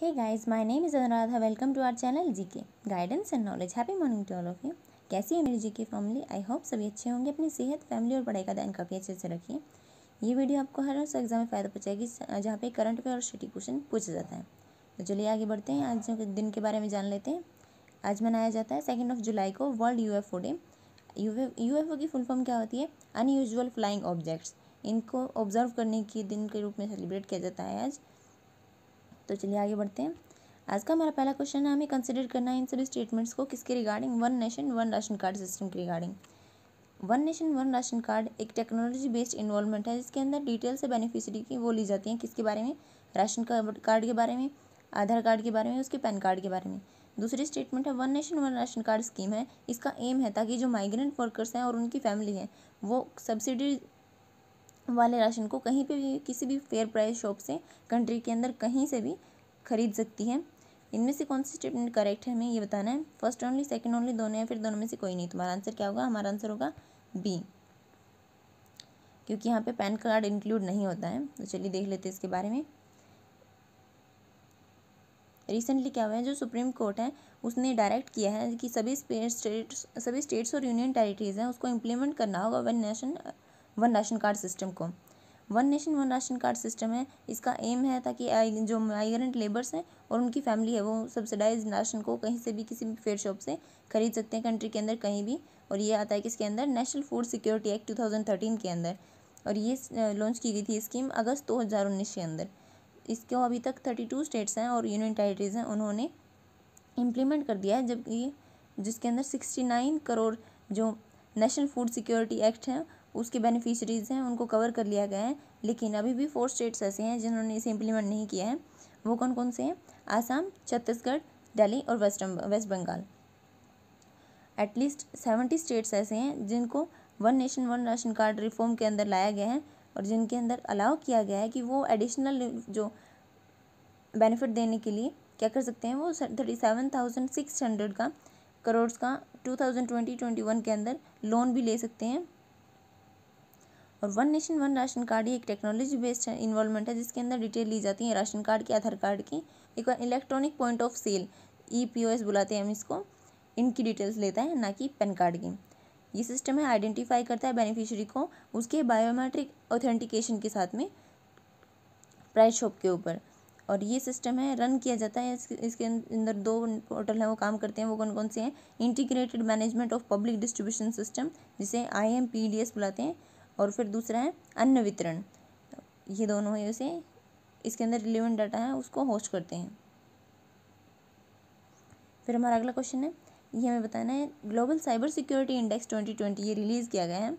Hey guys, my name is Anuradha. Welcome to our channel GK Guidance and Knowledge. Happy morning to all of you. कैसी है मेरी GK family? I hope सभी अच्छे होंगे. अपनी सेहत, फैमिली और पढ़ाई का ध्यान काफ़ी अच्छे से रखिए. ये वीडियो आपको हर रोज एग्जाम में फ़ायदा पहुँचाएगी, जहाँ पे करंट अफेयर और सिटी क्वेश्चन पूछा जाता है. तो चलिए आगे बढ़ते हैं, आज के दिन के बारे में जान लेते हैं. आज मनाया जाता है 2 जुलाई को वर्ल्ड UFO डे. UFO की फुल फॉर्म क्या होती है? Unusual flying objects. इनको ऑब्जर्व करने के दिन के रूप में सेलिब्रेट किया जाता है आज. तो चलिए आगे बढ़ते हैं. आज का हमारा पहला क्वेश्चन है, हमें कंसिडर करना है इन सभी स्टेटमेंट्स को किसके regarding? One nation one ration card system के regarding. One nation one ration card एक टेक्नोलॉजी बेस्ड इन्वॉल्वमेंट है, जिसके अंदर डिटेल से बेनिफिशियरी की वो ली जाती है. किसके बारे में? राशन कार्ड के बारे में, आधार कार्ड के बारे में, उसके पैन कार्ड के बारे में. दूसरी स्टेटमेंट है, one nation one ration card scheme है, इसका एम है ताकि जो माइग्रेंट वर्कर्स हैं और उनकी फैमिली हैं वो सब्सिडी वाले राशन को कहीं पे भी, किसी भी फेयर प्राइस शॉप से कंट्री के अंदर कहीं से भी खरीद सकती है. इनमें से कौन सी स्टेटमेंट करेक्ट है, हमें ये बताना है. फर्स्ट ओनली, सेकंड ओनली, दोनों या फिर दोनों में से कोई नहीं. तुम्हारा आंसर क्या होगा? हमारा आंसर होगा बी, क्योंकि यहाँ पे पैन कार्ड इंक्लूड नहीं होता है. तो चलिए देख लेते हैं इसके बारे में रिसेंटली क्या हुआ है. जो सुप्रीम कोर्ट है उसने डायरेक्ट किया है कि सभी स्टेट्स और यूनियन टेरिटरीज हैं उसको इम्प्लीमेंट करना होगा वन राशन कार्ड सिस्टम को. One nation one ration card system है, इसका एम है ताकि जो माइग्रेंट लेबर्स हैं और उनकी फैमिली है वो सब्सिडाइज राशन को कहीं से भी, किसी भी फेयर शॉप से खरीद सकते हैं कंट्री के अंदर कहीं भी. और ये आता है किसके अंदर? नेशनल फूड सिक्योरिटी एक्ट 2013 के अंदर. और ये लॉन्च की गई थी स्कीम अगस्त 2019 के अंदर. इसको अभी तक 32 स्टेट्स हैं और यूनियन टेरिटरीज हैं उन्होंने इम्प्लीमेंट कर दिया है, जबकि जिसके अंदर 69 करोड़ जो नेशनल फूड सिक्योरिटी एक्ट है उसके बेनिफिशरीज़ हैं उनको कवर कर लिया गया है. लेकिन अभी भी 4 स्टेट्स ऐसे हैं जिन्होंने इसे इम्प्लीमेंट नहीं किया है. वो कौन कौन से हैं? आसाम, छत्तीसगढ़, दिल्ली और वेस्ट बंगाल. एटलीस्ट 70 स्टेट्स ऐसे हैं जिनको one nation one ration card reform के अंदर लाया गया है और जिनके अंदर अलाउ किया गया है कि वो एडिशनल जो बेनिफिट देने के लिए क्या कर सकते हैं, वो 37,600 करोड़ का 2020-21 के अंदर लोन भी ले सकते हैं. और one nation one ration card ये एक टेक्नोलॉजी बेस्ड इन्वॉल्वमेंट है, जिसके अंदर डिटेल ली जाती है राशन कार्ड की, आधार कार्ड की, एक electronic point of sale EPOS बुलाते हैं हम इसको, इनकी डिटेल्स लेता है, ना कि पैन कार्ड की. ये सिस्टम है आइडेंटिफाई करता है बेनिफिशियरी को उसके बायोमेट्रिक ऑथेंटिकेशन के साथ में प्राइस शॉप के ऊपर. और ये सिस्टम है रन किया जाता है, इसके अंदर 2 पोर्टल हैं वो काम करते हैं. वो कौन कौन से हैं? Integrated management of public distribution system जिसे IMPDS बुलाते हैं, और फिर दूसरा है अन्न वितरण. ये दोनों ही उसे इसके अंदर रिलेवेंट डाटा है उसको होस्ट करते हैं. फिर हमारा अगला क्वेश्चन है, ये हमें बताना है, ग्लोबल साइबर सिक्योरिटी इंडेक्स 2020 ये रिलीज़ किया गया है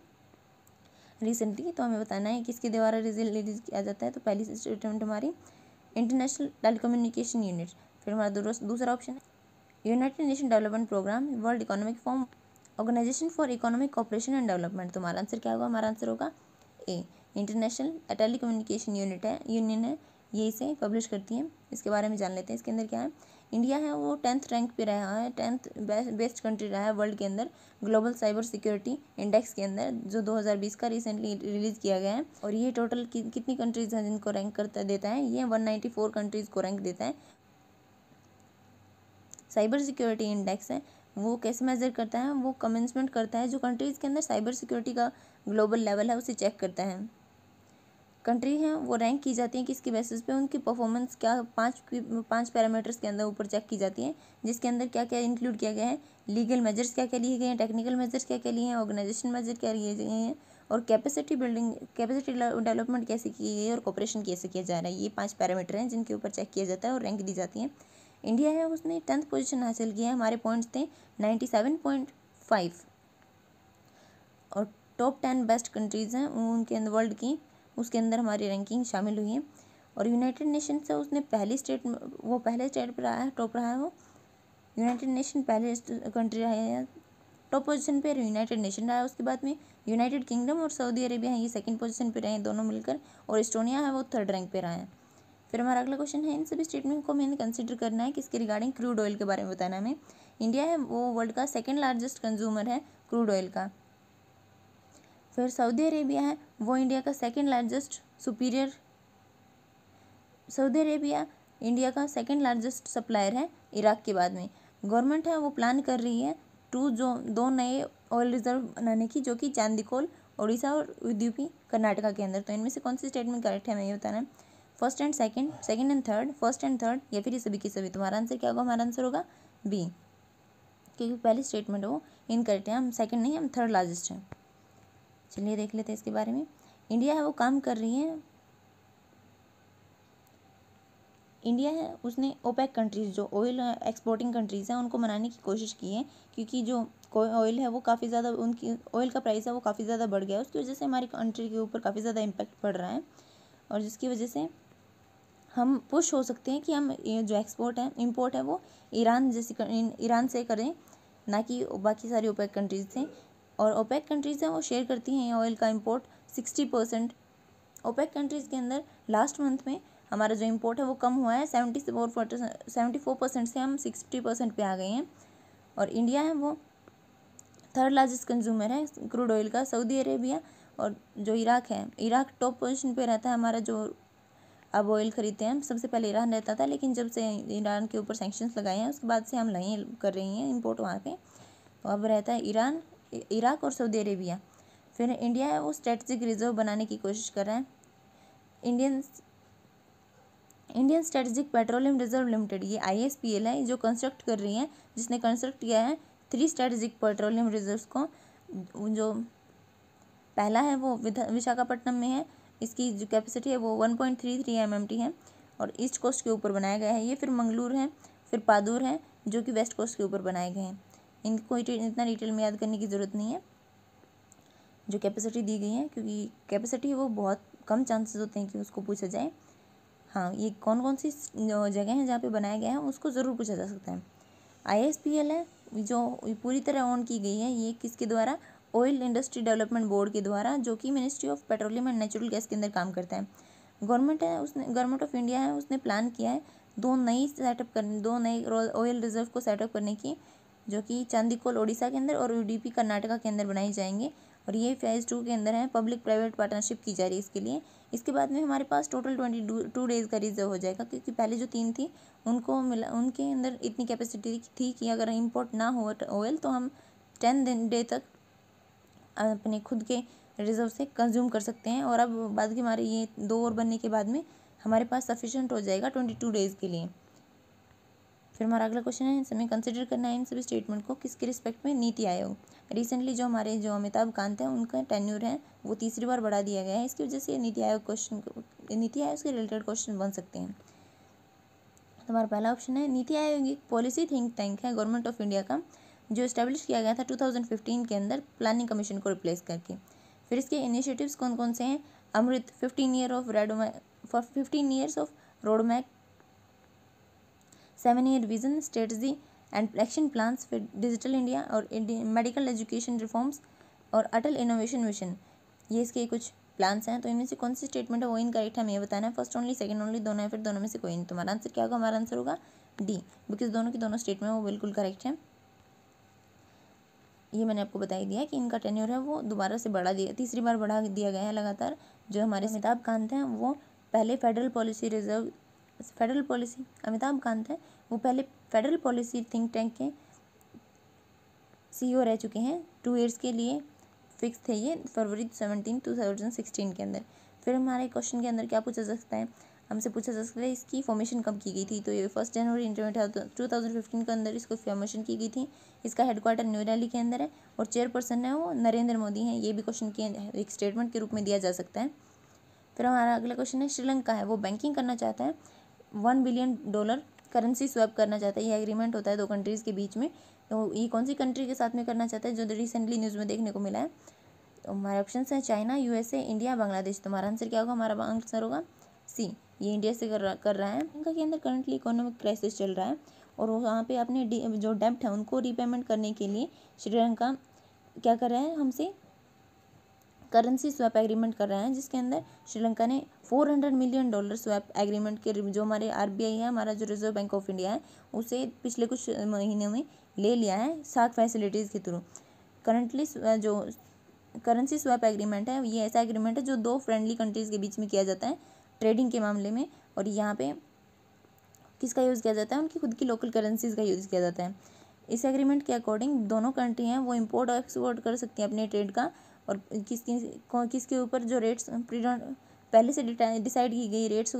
रिसेंटली, तो हमें बताना है किसके द्वारा रिलीज़ किया जाता है. तो पहली स्टेटमेंट हमारी इंटरनेशनल टेलीकम्युनिकेशन यूनिट. फिर हमारा दूसरा ऑप्शन है United Nation development programme, world Economic Forum, Organisation for economic cooperation and development. तुम्हारा आंसर क्या होगा? हमारा आंसर होगा ए, इंटरनेशनल टेलीकम्युनिकेशन यूनिट है, यूनियन है, ये इसे पब्लिश करती है. इसके बारे में जान लेते हैं इसके अंदर क्या है. इंडिया है वो 10th रैंक पे रहा है, 10th बेस्ट कंट्री रहा है वर्ल्ड के अंदर ग्लोबल साइबर सिक्योरिटी इंडेक्स के अंदर, जो 2020 का रिसेंटली रिलीज़ किया गया है. और ये टोटल कितनी कंट्रीज़ हैं जिनको रैंक करता देता है? ये 194 कंट्रीज़ को रैंक देता है. साइबर सिक्योरिटी इंडेक्स है वो कैसे मेजर करता है? वो कमेंसमेंट करता है जो कंट्रीज़ के अंदर साइबर सिक्योरिटी का ग्लोबल लेवल है उसे चेक करता है. कंट्री हैं वो रैंक की जाती है किसके बेसिस पे? उनकी परफॉर्मेंस क्या 5 पैरामीटर्स के अंदर ऊपर चेक की जाती है, जिसके अंदर क्या क्या इंक्लूड किया गया है, लीगल मेजर्स क्या क्या लिए गए हैं, टेक्निकल मेजर्स क्या क्या लिए हैं, ऑर्गेनाइजेशन मेजर क्या लिए गए हैं, और कैपेसिटी बिल्डिंग, कैपेसिटी डेवलपमेंट कैसे की गई है, और कॉपरेशन कैसे किया जा रहा है. ये 5 पैरामीटर हैं जिनके ऊपर चेक किया जाता है और रैंक दी जाती है. इंडिया है उसने 10th पोजीशन हासिल की है, हमारे पॉइंट्स थे 97.5. और टॉप 10 बेस्ट कंट्रीज़ हैं उनके अंदर वर्ल्ड की, उसके अंदर हमारी रैंकिंग शामिल हुई है. और यूनाइटेड नेशन से उसने पहले स्टेट पर आया है, टॉप रहा है वो. यूनाइटेड नेशन पहले कंट्री रहा है टॉप पोजीशन पर, यूनाइटेड नेशन रहा है. उसके बाद में यूनाइटेड किंगडम और सऊदी अरेबिया हैं, ये 2nd पोजीशन पर रहे हैं दोनों मिलकर, और एस्टोनिया है वो 3rd रैंक पर रहा है. फिर हमारा अगला क्वेश्चन है, इन सभी स्टेटमेंट को हमें कंसीडर करना है किसके रिगार्डिंग? क्रूड ऑयल के बारे में बताना है हमें. इंडिया है वो वर्ल्ड का 2nd लार्जेस्ट कंज्यूमर है क्रूड ऑयल का. फिर सऊदी अरेबिया है वो इंडिया का 2nd largest superior, Saudi Arabia India का सेकेंड लार्जेस्ट सप्लायर है इराक़ के बाद में। गवर्नमेंट है वो प्लान कर रही है दो नए ऑयल रिजर्व बनाने की, जो कि चांदीकोल ओडिशा और उद्युपी कर्नाटका के अंदर। तो इनमें से कौन सी स्टेटमेंट करेक्ट है हमें ये बताना है। First and second, second and third, first and third, या फिर ये सभी की सभी। तुम्हारा आंसर क्या होगा? हमारा आंसर होगा बी, क्योंकि पहली स्टेटमेंट वो इनकरेक्ट है। हम सेकंड नहीं, हम थर्ड लार्जेस्ट हैं। चलिए देख लेते हैं इसके बारे में। इंडिया है वो काम कर रही है, इंडिया है उसने ओपेक कंट्रीज़ जो ऑयल एक्सपोर्टिंग कंट्रीज़ हैं उनको मनाने की कोशिश की है, क्योंकि जो ऑयल है वो काफ़ी ज़्यादा, उनकी ऑयल का प्राइस है वो काफ़ी ज़्यादा बढ़ गया है, उसकी वजह से हमारी कंट्री के ऊपर काफ़ी ज़्यादा इम्पैक्ट पड़ रहा है, और जिसकी वजह से हम पुश हो सकते हैं कि हम जो एक्सपोर्ट है, इम्पोर्ट है वो ईरान से करें, ना कि बाकी सारी ओपेक कंट्रीज़ से। और ओपेक कंट्रीज़ हैं वो शेयर करती हैं ऑयल का इम्पोर्ट 60%। ओपेक कंट्रीज़ के अंदर लास्ट मंथ में हमारा जो इम्पोर्ट है वो कम हुआ है 74% से हम 60% पे आ गए हैं। और इंडिया है वो थर्ड लार्जेस्ट कंज्यूमर है क्रूड ऑयल का। सऊदी अरेबिया और जो इराक़ है, इराक़ टॉप पोजीशन पे रहता है हमारा, जो अब ऑयल ख़रीदते हैं। सबसे पहले ईरान रहता था, लेकिन जब से ईरान के ऊपर सैंक्शंस लगाए हैं उसके बाद से हम नहीं कर रही हैं इम्पोर्ट वहाँ पे। तो अब रहता है ईरान, इराक़ और सऊदी अरेबिया। फिर इंडिया है वो स्ट्रेटजिक रिजर्व बनाने की कोशिश कर रहा है, Indian strategic petroleum reserve limited, ये ISPL है जो कंस्ट्रक्ट कर रही है, जिसने कंस्ट्रक्ट किया है 3 स्ट्रेटजिक पेट्रोलियम रिजर्व्स को। जो पहला है वो विशाखापट्टनम में है, इसकी जो कैपेसिटी है वो 1.33 MMT है और ईस्ट कोस्ट के ऊपर बनाया गया है ये। फिर मंगलूर है, फिर पादुर है जो कि वेस्ट कोस्ट के ऊपर बनाए गए हैं। इनको इतना डिटेल में याद करने की ज़रूरत नहीं है जो कैपेसिटी दी गई है, क्योंकि कैपेसिटी वो बहुत कम चांसेस होते हैं कि उसको पूछा जाए। हाँ, ये कौन कौन सी जगह हैं जहाँ पे बनाया गया है उसको ज़रूर पूछा जा सकता है। ISPL है जो पूरी तरह ऑन की गई है, ये किसके द्वारा? ऑयल इंडस्ट्री डेवलपमेंट बोर्ड के द्वारा, जो कि ministry of petroleum and natural gas के अंदर काम करता है। गवर्नमेंट ऑफ इंडिया है उसने प्लान किया है दो नए ऑयल रिजर्व को सेटअप करने की, जो कि चांदीकोल ओडिशा के अंदर और UDP कर्नाटका के अंदर बनाई जाएंगे, और ये फेज़ 2 के अंदर है। पब्लिक प्राइवेट पार्टनरशिप की जा रही है इसके लिए। इसके बाद में हमारे पास टोटल 22 डेज़ का रिजर्व हो जाएगा, क्योंकि पहले जो 3 थी उनको मिला, उनके अंदर इतनी कैपेसिटी थी कि अगर इम्पोर्ट ना हो ऑयल तो हम 10 डे तक अपने खुद के रिजर्व से कंज्यूम कर सकते हैं। और अब बाद के हमारे ये 2 और बनने के बाद में हमारे पास सफिशेंट हो जाएगा 22 डेज़ के लिए। फिर हमारा अगला क्वेश्चन है, इसमें कंसिडर करना है इन सभी स्टेटमेंट को किसके रिस्पेक्ट में? नीति आयोग। रिसेंटली जो हमारे जो अमिताभ कांत हैं उनका टेन्यूर है वो 3री बार बढ़ा दिया गया है, इसकी वजह से नीति आयोग से रिलेटेड क्वेश्चन बन सकते हैं। हमारा पहला ऑप्शन है, नीति आयोग एक पॉलिसी थिंक टैंक है गवर्नमेंट ऑफ इंडिया का, जो इस्टेब्लिश किया गया था 2015 के अंदर प्लानिंग कमीशन को रिप्लेस करके। फिर इसके इनिशिएटिव्स कौन कौन से हैं? अमृत, 15 years of road map, 7-year vision, strategy and action plans, फिर डिजिटल इंडिया और मेडिकल एजुकेशन रिफॉर्म्स और अटल इनोवेशन मिशन। ये इसके कुछ प्लान्स हैं। तो इनमें से कौन सी स्टेटमेंट है वो इनकरेक्ट है हमें ये बताना है। फर्स्ट ओनली, सेकंड ओनली, दोनों है, फिर दोनों में से कोई नहीं। तुम्हारा आंसर क्या होगा? हमारा आंसर होगा डी, बिकॉज दोनों की दोनों स्टेटमेंट वो बिल्कुल करेक्ट है। ये मैंने आपको बता ही दिया कि इनका टेन्योर है वो दोबारा से बढ़ा दिया, 3री बार बढ़ा दिया गया है लगातार। जो हमारे अमिताभ कांत हैं वो पहले फेडरल पॉलिसी थिंक टैंक के CEO रह चुके हैं, 2 ईयर्स के लिए फिक्स थे ये, फरवरी 17, 2016 के अंदर। फिर हमारे क्वेश्चन के अंदर क्या पूछा जा सकता है? हमसे पूछा जा सकता है इसकी फॉर्मेशन कब की गई थी? तो ये 1 जनवरी 2015 के अंदर इसको फॉर्मेशन की गई थी। इसका हेडक्वार्टर न्यू दिल्ली के अंदर है और चेयरपर्सन है वो नरेंद्र मोदी हैं। ये भी क्वेश्चन के एक स्टेटमेंट के रूप में दिया जा सकता है। फिर हमारा अगला क्वेश्चन है, श्रीलंका है वो बैंकिंग करना चाहता है, $1 बिलियन करेंसी स्वैप करना चाहता है। ये एग्रीमेंट होता है 2 कंट्रीज़ के बीच में। तो ये कौन सी कंट्री के साथ में करना चाहता है, जो रिसेंटली न्यूज़ में देखने को मिला है? तो हमारे ऑप्शन हैं चाइना, USA, इंडिया, बांग्लादेश। तुम्हारा आंसर क्या होगा? हमारा आंसर होगा सी, ये इंडिया से कर रहा है। श्रीलंका के अंदर करंटली इकोनॉमिक क्राइसिस चल रहा है और वहाँ पे अपने जो डेब्ट है उनको रीपेमेंट करने के लिए श्रीलंका क्या कर रहा है, हमसे करेंसी स्वैप एग्रीमेंट कर रहा है, जिसके अंदर श्रीलंका ने $400 मिलियन स्वैप एग्रीमेंट के, जो हमारे RBI है, हमारा जो रिजर्व बैंक ऑफ इंडिया है, उसे पिछले कुछ महीनों में ले लिया है SAARC फैसिलिटीज़ के थ्रू। करंटली जो करेंसी स्वैप एग्रीमेंट है ये ऐसा एग्रीमेंट है जो 2 फ्रेंडली कंट्रीज़ के बीच में किया जाता है ट्रेडिंग के मामले में, और यहाँ पे किसका यूज़ किया जाता है, उनकी खुद की लोकल करेंसीज़ का यूज़ किया जाता है। इस एग्रीमेंट के अकॉर्डिंग दोनों कंट्री हैं वो इंपोर्ट और एक्सपोर्ट कर सकती हैं अपने ट्रेड का, और किसके ऊपर जो रेट्स पहले से डिसाइड की गई रेट्स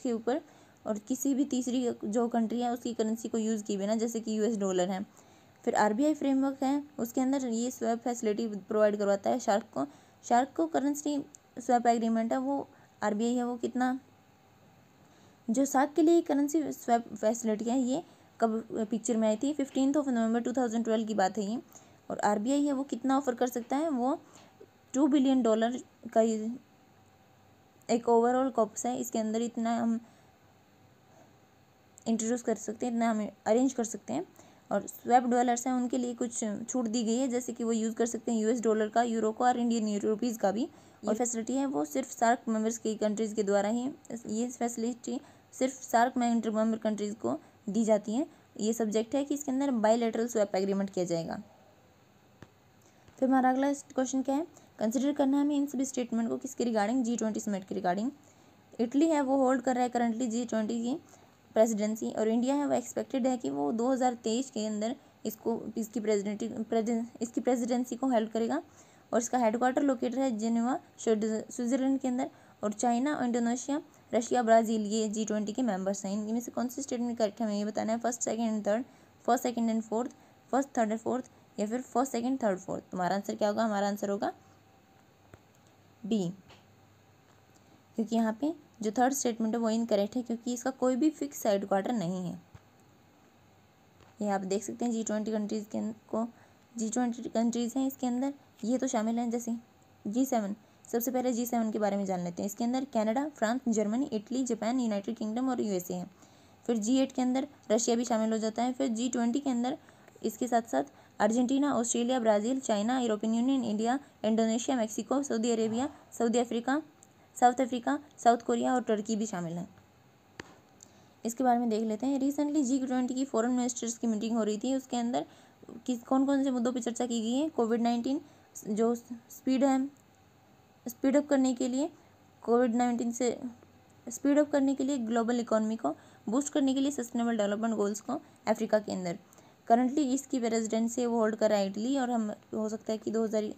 के ऊपर, और किसी भी तीसरी जो कंट्री है उसकी करेंसी को यूज़ किए बिना, जैसे कि यूएस डॉलर है। फिर आरबीआई फ्रेमवर्क है, उसके अंदर ये स्वैप फैसिलिटी प्रोवाइड करवाता है शार्क को करेंसी स्वैप एग्रीमेंट है वो आरबीआई है, वो कितना जो शार्क के लिए करेंसी स्वैप फैसिलिटी है ये कब पिक्चर में आई थी, 15 नवंबर 2012 की बात है ये। और आरबीआई है वो कितना ऑफर कर सकता है, वो $2 बिलियन का एक ओवरऑल कॉर्पस है, इसके अंदर इतना हम इंट्रोड्यूस कर सकते हैं, इतना हम अरेंज कर सकते हैं। और स्वैप डॉलर्स हैं उनके लिए कुछ छूट दी गई है, जैसे कि वो यूज़ कर सकते हैं यूएस डॉलर का, यूरो का और इंडियन रुपीज़ का भी। और फैसिलिटी है वो सिर्फ सार्क मेंबर्स की कंट्रीज़ के द्वारा ही, ये फैसिलिटी सिर्फ सार्क मेंबर कंट्रीज़ को दी जाती है। ये सब्जेक्ट है कि इसके अंदर बायलैटरल स्वैप एग्रीमेंट किया जाएगा। फिर हमारा अगला क्वेश्चन क्या है, कंसिडर करना है हमें इन सभी स्टेटमेंट को किसके रिगार्डिंग, G20 समिट के रिगार्डिंग। इटली है वो होल्ड कर रहा है करंटली G20 की प्रेसिडेंसी, और इंडिया है वो एक्सपेक्टेड है कि वो 2023 के अंदर इसकी प्रेसिडेंसी को हेल्प करेगा, और इसका हेडक्वार्टर लोकेटेड है जिनेवा स्विट्जरलैंड के अंदर। और चाइना, इंडोनेशिया, रशिया, ब्राज़ील ये G20 के मेम्बर्स हैं। इनमें से कौन से स्टेटमेंट करेक्ट है हमें ये बताना है, फर्स्ट सेकेंड एंड थर्ड, या फिर फर्स्ट सेकेंड थर्ड फोर्थ। तुम्हारा आंसर क्या होगा, हमारा आंसर होगा B, क्योंकि यहाँ पे जो थर्ड स्टेटमेंट है वो इनकरेक्ट है, क्योंकि इसका कोई भी फिक्स हेडक्वार्टर नहीं है। ये आप देख सकते हैं G20 कंट्रीज़ हैं इसके अंदर, ये तो शामिल हैं जैसे G7। सबसे पहले G7 के बारे में जान लेते हैं। इसके अंदर Canada, France, Germany, Italy, Japan, United Kingdom और USA हैं। फिर G8 के अंदर रशिया भी शामिल हो जाता है। फिर G20 के अंदर इसके साथ साथ Argentina, Australia, Brazil, China, European Union, India, Indonesia, Mexico, Saudi Arabia, South Africa, South Korea और टर्की भी शामिल हैं। इसके बारे में देख लेते हैं। रिसेंटली G20 की फॉरेन मिनिस्टर्स की मीटिंग हो रही थी, उसके अंदर कौन से मुद्दों पर चर्चा की गई है, कोविड-19 जो स्पीड अप करने के लिए, कोविड-19 से स्पीड अप करने के लिए, ग्लोबल इकोनॉमी को बूस्ट करने के लिए, सस्टेनेबल डेवलपमेंट गोल्स को अफ्रीका के अंदर। करंटली इसकी प्रेसिडेंसी वो होल्ड कर रहा है इटली, और हम हो सकता है कि 2000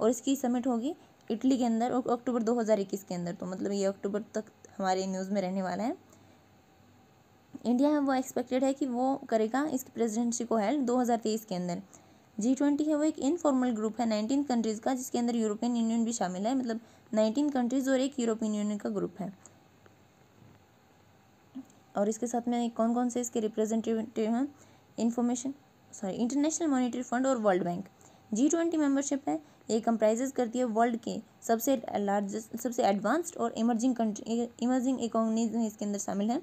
और इसकी समिट होगी इटली के अंदर अक्टूबर 2021 के अंदर, तो मतलब ये अक्टूबर तक हमारे न्यूज़ में रहने वाला है। इंडिया है वो एक्सपेक्टेड है कि वो करेगा इसकी प्रेसिडेंसी को हेल्प 2023 के अंदर। G20 है वो एक इनफॉर्मल ग्रुप है 19 कंट्रीज़ का, जिसके अंदर यूरोपियन यूनियन भी शामिल है, मतलब 19 कंट्रीज़ और एक यूरोपियन यूनियन का ग्रुप है। और इसके साथ में कौन कौन से इसके रिप्रेजेंटेटिव हैं, इंटरनेशनल मॉनिटरी फंड और वर्ल्ड बैंक। G20 मेंबरशिप है, ये कंप्राइजेस करती है वर्ल्ड के सबसे लार्जेस्ट, सबसे एडवांस्ड और इमर्जिंग इकोनॉमीज इसके अंदर शामिल हैं,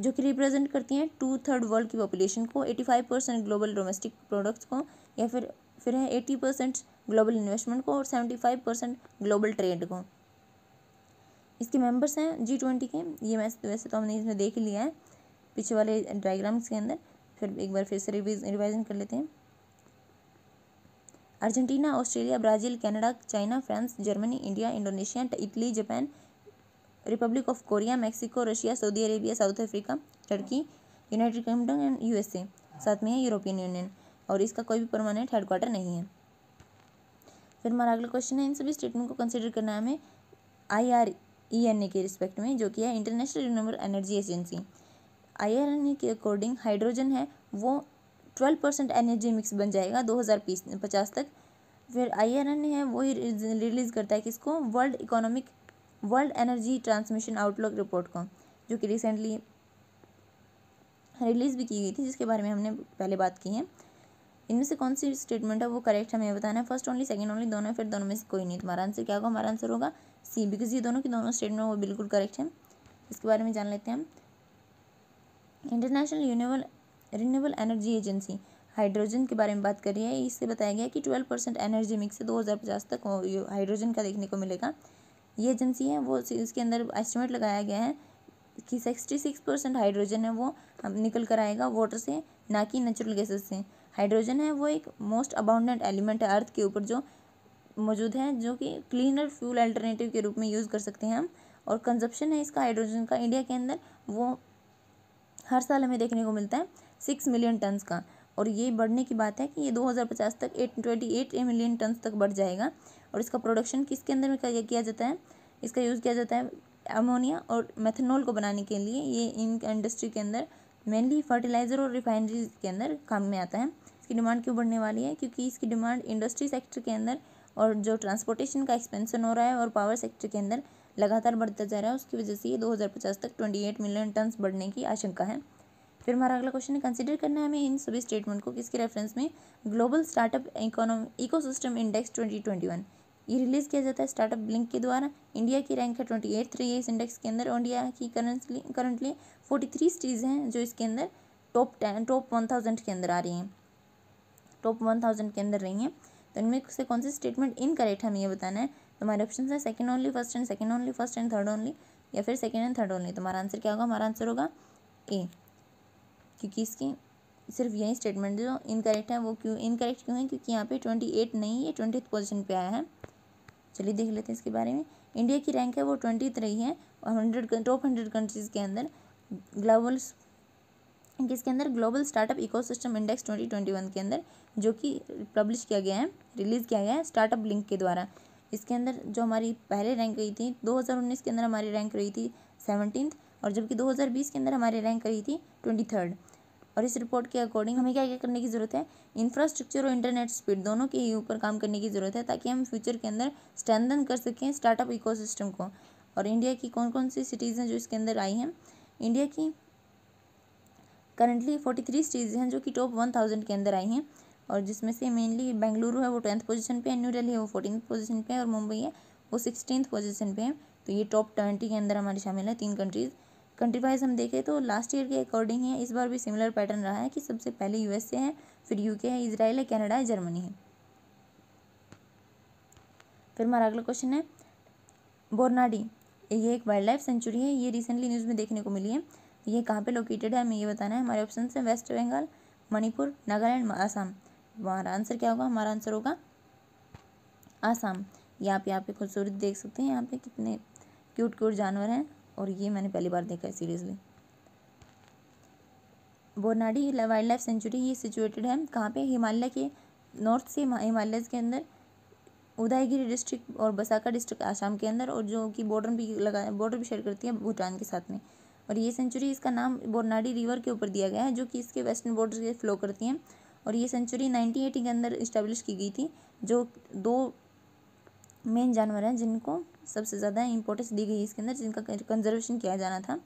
जो कि रिप्रेजेंट करती हैं 2/3 वर्ल्ड की पॉपुलेशन को, 85% ग्लोबल डोमेस्टिक प्रोडक्ट्स को, या फिर है 80% ग्लोबल इन्वेस्टमेंट को और 75% ग्लोबल ट्रेड को। इसके मेंबर्स हैं G20 के, ये वैसे तो हमने इसमें देख लिया है पीछे वाले डायग्राम्स के अंदर, फिर एक बार फिर से रिवाइजन कर लेते हैं। Argentina, Australia, Brazil, Canada, China, France, Germany, India, Indonesia, Italy, Japan, Republic of Korea, Mexico, Russia, Saudi Arabia, South Africa, Turkey, United Kingdom and USA, साथ में है यूरोपियन यूनियन, और इसका कोई भी परमानेंट हेडक्वार्टर नहीं है। फिर हमारा अगला क्वेश्चन है, इन सभी स्टेटमेंट को कंसिडर करना है हमें IRENA के रिस्पेक्ट में, जो कि है international renewable energy Agency. IRENA के अकॉर्डिंग हाइड्रोजन है वो 12% एनर्जी मिक्स बन जाएगा 2050 तक। फिर IRENA है वो ही रिलीज़ करता है किसको, World energy transmission outlook report को, जो कि रिसेंटली रिलीज़ भी की गई थी, जिसके बारे में हमने पहले बात की है। इनमें से कौन सी स्टेटमेंट है वो करेक्ट हमें बताना है, फर्स्ट ओनली, सेकेंड ओनली, दोनों, फिर दोनों में से कोई नहीं। तुम्हारा आंसर क्या होगा, हमारा आंसर होगा C, बिकॉज ये दोनों की दोनों स्टेटमेंट वो बिल्कुल करेक्ट हैं। इसके बारे में जान लेते हैं हम। International renewable energy agency hydrogen के बारे में बात कर रही है, इससे बताया गया कि 12% एनर्जी मिक्स से 2050 तक हाइड्रोजन का देखने को मिलेगा। ये एजेंसी है वो, इसके अंदर एस्टिमेट लगाया गया है कि 66% हाइड्रोजन है वो निकल कर आएगा वाटर से, ना कि नेचुरल गैसेस से। हाइड्रोजन है वो एक मोस्ट अबाउंडेंट एलिमेंट है अर्थ के ऊपर जो मौजूद है, जो कि क्लीनर फ्यूल अल्टरनेटिव के रूप में यूज़ कर सकते हैं हम, और कंजप्शन है इसका हाइड्रोजन का इंडिया के अंदर वो हर साल हमें देखने को मिलता है 6 मिलियन टन्स का, और ये बढ़ने की बात है कि ये 2050 तक 28 मिलियन टन्स तक बढ़ जाएगा। और इसका प्रोडक्शन किसके अंदर में किया जाता है, इसका यूज़ किया जाता है अमोनिया और मेथनॉल को बनाने के लिए। ये इन इंडस्ट्री के अंदर मेनली फर्टिलाइज़र और रिफाइनरीज के अंदर काम में आता है। इसकी डिमांड क्यों बढ़ने वाली है, क्योंकि इसकी डिमांड इंडस्ट्री सेक्टर के अंदर और जो ट्रांसपोर्टेशन का एक्सपेंशन हो रहा है और पावर सेक्टर के अंदर लगातार बढ़ता जा रहा है, उसकी वजह से ये 2050 तक 28 मिलियन टन्स बढ़ने की आशंका है। फिर हमारा अगला क्वेश्चन है, कंसिडर करना है हमें इन सभी स्टेटमेंट को किसके रेफरेंस में, ग्लोबल स्टार्टअप इकोसिस्टम इंडेक्स 2021 ये रिलीज़ किया जाता है स्टार्टअप लिंक के द्वारा। इंडिया की रैंक है 28th इस इंडेक्स के अंदर, और इंडिया की करंटली 43 सिटीज़ हैं जो इसके अंदर टॉप 1000 के अंदर आ रही हैं, टॉप 1000 के अंदर रही हैं। तो इनमें से कौन सी स्टेटमेंट इनकरेक्ट है हमें ये बताना है। तुम्हारे ऑप्शन है second only, first and second only, first and third only, या फिर सेकंड एंड थर्ड ओनली। तुम्हारा आंसर क्या होगा, हमारा आंसर होगा ए, क्योंकि इसकी सिर्फ यही स्टेटमेंट जो इनकरेक्ट है। वो क्यों इनकरेक्ट क्यों है, क्योंकि यहाँ पे 28 नहीं, ये 20th पोजीशन पे आया है। चलिए देख लेते हैं इसके बारे में। इंडिया की रैंक है वो 20th रही है और टॉप 100 कंट्रीज़ के अंदर ग्लोबल स्टार्टअप इकोसिस्टम इंडेक्स 2021 के अंदर, जो कि पब्लिश किया गया है, रिलीज़ किया गया है स्टार्टअप लिंक के द्वारा। इसके अंदर जो हमारी पहले रैंक रही थी 2019 के अंदर, हमारी रैंक रही थी 17th, और जबकि 2020 के अंदर हमारी रैंक रही थी 23rd। और इस रिपोर्ट के अकॉर्डिंग हमें क्या क्या करने की ज़रूरत है, इंफ्रास्ट्रक्चर और इंटरनेट स्पीड दोनों के ही ऊपर काम करने की ज़रूरत है, ताकि हम फ्यूचर के अंदर स्ट्रेंथन कर सकें स्टार्टअप इकोसिस्टम को। और इंडिया की कौन कौन सी सिटीज़ हैं जो इसके अंदर आई हैं, इंडिया की करंटली 43 सिटीज़ हैं जो कि टॉप 1000 के अंदर आई हैं, और जिसमें से मेनली बेंगलुरु है वो 10th पोजीशन पे है, न्यू दिल्ली है वो 14th पोजीशन पे है, और मुंबई है वो 16th पोजीशन पे है। तो ये टॉप 20 के अंदर हमारी शामिल है 3 कंट्रीज़। कंट्री वाइज हम देखें तो लास्ट ईयर के अकॉर्डिंग है, इस बार भी सिमिलर पैटर्न रहा है कि सबसे पहले यूएसए है, फिर यूके है, इजराइल है, कनाडा है, जर्मनी है। फिर हमारा अगला क्वेश्चन है बोरनाडी, ये एक वाइल्ड लाइफ सेंचुरी है, ये रिसेंटली न्यूज़ में देखने को मिली है। ये कहाँ पे लोकेटेड है हमें ये बताना है। हमारे ऑप्शन है वेस्ट बंगाल, मणिपुर, नागालैंड, आसाम। हमारा आंसर क्या होगा, हमारा आंसर होगा आसाम। ये आप यहाँ पे खूबसूरत देख सकते हैं, यहाँ पे कितने क्यूट क्यूट जानवर हैं, और ये मैंने पहली बार देखा है seriously. Bornadi wild life sanctuary ये सिचुएटेड है कहाँ पे, हिमालय के नॉर्थ से हिमालय के अंदर, उदयगिरी डिस्ट्रिक्ट और बसाका डिस्ट्रिक्ट आसाम के अंदर, और जो कि बॉर्डर भी शेयर करती है भूटान के साथ में। और ये सेंचुरी, इसका नाम बोरनाडी रिवर के ऊपर दिया गया है, जो कि इसके वेस्टर्न बॉर्डर से फ्लो करती हैं। और ये सेंचुरी 1980 के अंदर इस्टेब्लिश की गई थी। जो 2 मेन जानवर हैं जिनको सबसे ज़्यादा इंपॉर्टेंस दी गई इसके अंदर, जिनका कंजर्वेशन किया जाना था,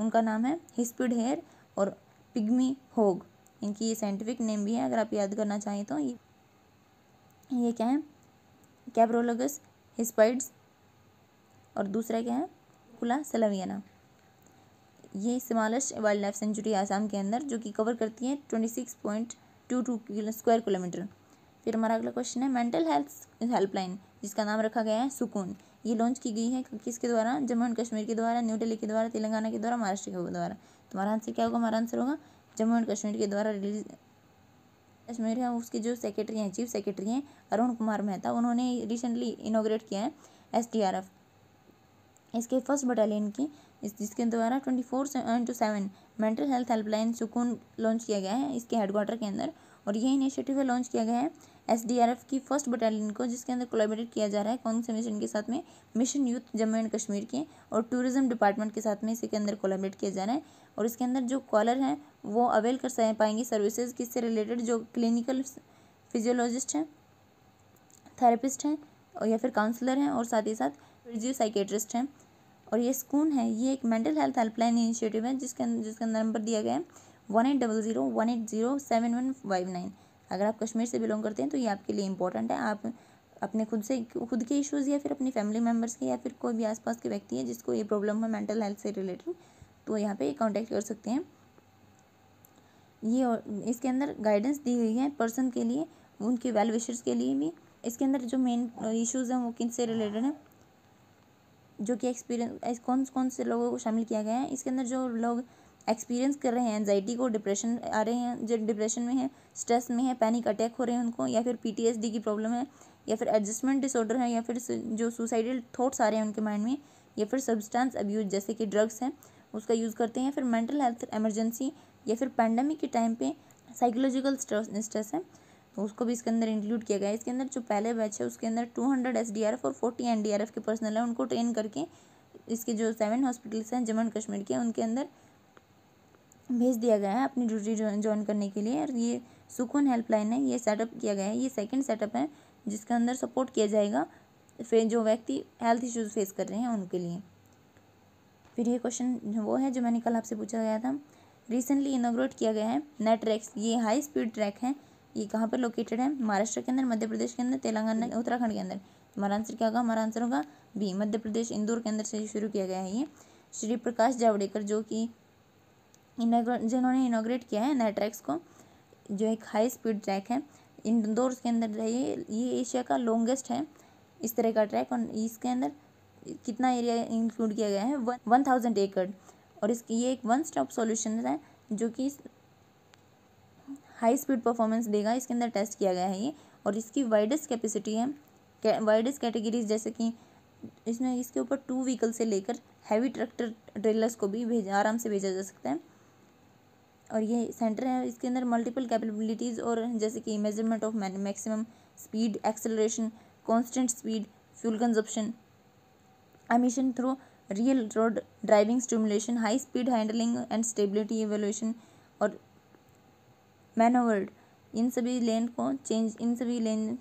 उनका नाम है हिस्पिड हेयर और पिग्मी होग। इनकी ये साइंटिफिक नेम भी है, अगर आप याद करना चाहें तो। ये क्या है, कैप्रोलोगस हिस्पाइड्स, और दूसरा क्या है, कुला सलावियाना। ये smallest wild life sanctuary Assam के अंदर, जो कि कवर करती है 26.22 स्क्वायर किलोमीटर। फिर हमारा अगला क्वेश्चन है मेंटल हेल्थ हेल्पलाइन, जिसका नाम रखा गया है सुकून। ये लॉन्च की गई है किसके द्वारा, जम्मू एंड कश्मीर के द्वारा, न्यू दिल्ली के द्वारा, तेलंगाना के द्वारा, महाराष्ट्र के द्वारा। तुम्हारा आंसर क्या होगा, हमारा आंसर होगा जम्मू एंड कश्मीर के द्वारा। रिलीज कश्मीर है उसके जो सेक्रेटरी हैं, चीफ सेक्रेटरी हैं अरुण कुमार मेहता, उन्होंने रिसेंटली इनोग्रेट किया है SDRF इसके 1st बटालियन की, जिसके द्वारा 24/7 mental health helpline Sukoon launch किया गया है इसके हेडक्वार्टर के अंदर। और ये इनिशिएटिव लॉन्च किया गया है SDRF की 1st बटालियन को, जिसके अंदर कोलैबोरेट किया जा रहा है कौन से मिशन के साथ में, mission youth Jammu and Kashmir के और टूरिज़्म डिपार्टमेंट के साथ में इसके अंदर कोलैबोरेट किया जा रहा है। और इसके अंदर जो कॉलर हैं वो अवेल कर पाएंगे सर्विसेज किससे रिलेटेड, जो क्लिनिकल फिजियोलॉजिस्ट हैं, थेरेपिस्ट हैं, और या फिर काउंसलर हैं, और साथ ही साथ फिजियो साइकेट्रिस्ट हैं। और ये सुकून है, ये एक मेंटल हेल्थ हेल्पलाइन इनिशिएटिव है, जिसका नंबर दिया गया है 1800 180 7159। अगर आप कश्मीर से बिलोंग करते हैं तो ये आपके लिए इंपॉर्टेंट है। आप अपने खुद के इश्यूज़ या फिर अपने फैमिली मेम्बर्स के या फिर कोई भी आसपास के व्यक्ति है जिसको ये प्रॉब्लम है मेंटल हेल्थ से रिलेटेड, तो यहाँ पे कॉन्टैक्ट कर सकते हैं। ये और इसके अंदर गाइडेंस दी हुई है पर्सन के लिए, उनके वेल विशर्स के लिए भी। इसके अंदर जो मेन इशूज़ हैं वो किन से रिलेटेड हैं, जो कि एक्सपीरियंस कौन से लोगों को शामिल किया गया है। इसके अंदर जो लोग एक्सपीरियंस कर रहे हैं एंजाइटी को, डिप्रेशन आ रहे हैं, जो डिप्रेशन में है, स्ट्रेस में है, पैनिक अटैक हो रहे हैं उनको, या फिर PTSD की प्रॉब्लम है, या फिर एडजस्टमेंट डिसऑर्डर है, या फिर जो सुसाइडल थॉट्स आ रहे हैं उनके माइंड में, या फिर सब्सटेंस अब्यूज जैसे कि ड्रग्स हैं उसका यूज़ करते हैं, या फिर मेंटल हेल्थ इमरजेंसी या फिर पैंडमिक के टाइम पे साइकोलॉजिकल स्ट्रेस है तो उसको भी इसके अंदर इंक्लूड किया गया है। इसके अंदर जो पहले बैच है उसके अंदर 200 SDRF और 40 NDRF के पर्सनल है, उनको ट्रेन करके इसके जो 7 हॉस्पिटल्स हैं जम्मू एंड कश्मीर के उनके अंदर भेज दिया गया है अपनी ड्यूटी ज्वाइन करने के लिए। और ये सुकून हेल्पलाइन है, ये सेटअप किया गया है, ये सेकेंड सेटअप है जिसके अंदर सपोर्ट किया जाएगा फिर जो व्यक्ति हेल्थ इश्यूज़ फेस कर रहे हैं उनके लिए। फिर ये क्वेश्चन वो है जो मैंने कल आपसे पूछा गया था, रिसेंटली इनोग्रेट किया गया है नए ट्रैक्स, ये हाई स्पीड ट्रैक है, ये कहाँ पर लोकेटेड है? महाराष्ट्र के अंदर, मध्य प्रदेश के अंदर, तेलंगाना, उत्तराखंड के अंदर। हमारा आंसर क्या होगा? हमारा आंसर होगा बी, मध्य प्रदेश इंदौर के अंदर से शुरू किया गया है। ये श्री प्रकाश जावड़ेकर जो कि जिन्होंने इनोग्रेट किया है नए ट्रैक्स को, जो एक हाई स्पीड ट्रैक है इंदौर के अंदर है, ये एशिया का लॉन्गेस्ट है इस तरह का ट्रैक। और इसके अंदर कितना एरिया इंक्लूड किया गया है? 1000 एकड़। और इसकी ये एक वन स्टॉप सॉल्यूशन है जो कि हाई स्पीड परफॉर्मेंस देगा, इसके अंदर टेस्ट किया गया है ये। और इसकी वाइडेस्ट कैपेसिटी है, वाइडेस्ट कैटेगरीज जैसे कि इसमें इसके ऊपर 2 व्हीकल से लेकर हैवी ट्रैक्टर ट्रेलर्स को भी आराम से भेजा जा सकता है। और ये सेंटर है, इसके अंदर मल्टीपल कैपेबिलिटीज़ और जैसे कि measurement of maximum speed, acceleration, constant speed, fuel consumption, emission through real road driving stimulation, high speed handling and stability evaluation और मैनोवर्ड, इन सभी लेन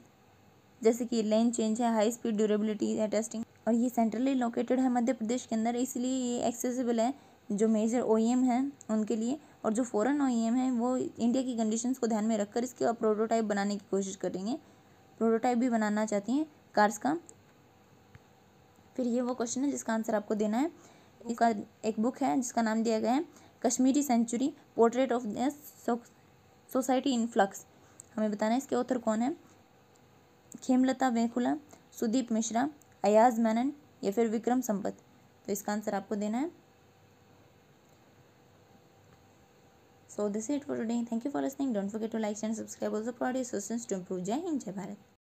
जैसे कि लेन चेंज है, हाई स्पीड ड्यूरेबिलिटी टेस्टिंग। और ये सेंट्रली लोकेटेड है मध्य प्रदेश के अंदर, इसलिए ये एक्सेसिबल है जो मेजर OEM है उनके लिए। और जो फॉरेन OEM है वो इंडिया की कंडीशंस को ध्यान में रखकर इसके प्रोटोटाइप बनाने की कोशिश करेंगे, प्रोटोटाइप भी बनाना चाहती हैं कार्स का। फिर ये वो क्वेश्चन है जिसका आंसर आपको देना है। इसका एक बुक है जिसका नाम दिया गया है Kashmiri century portrait of society in flux, हमें बताना है इसके ऑथर कौन है? खेमलता वेंखुला, सुदीप मिश्रा, अयाज मैनन या फिर विक्रम संपत। तो इसका आंसर आपको देना है। So this is it for today. Thank you for listening. Don't forget to like, share and subscribe. Also, provide your suggestions to improve. Jai Hind, Jai Bharat.